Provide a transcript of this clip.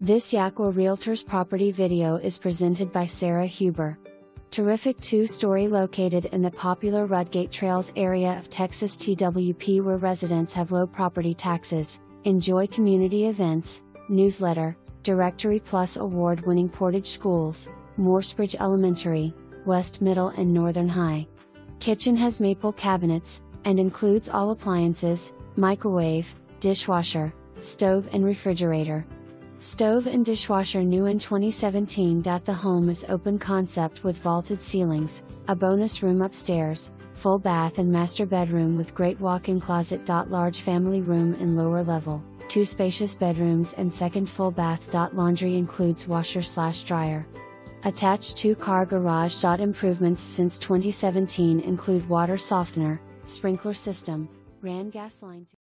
This Jaqua Realtors property video is presented by Sarah Huber. Terrific two-story located in the popular Rudgate Trails area of Texas TWP, where residents have low property taxes, enjoy community events, newsletter, directory plus award-winning Portage Schools, Moorsbridge Elementary, West Middle and Northern High. Kitchen has maple cabinets, and includes all appliances, microwave, dishwasher, stove and refrigerator. Stove and dishwasher new in 2017. The home is open concept with vaulted ceilings, a bonus room upstairs, full bath and master bedroom with great walk-in closet. Large family room in lower level, two spacious bedrooms and second full bath. Laundry includes washer/dryer. Attached two-car garage. Improvements since 2017 include water softener, sprinkler system, ran gas line.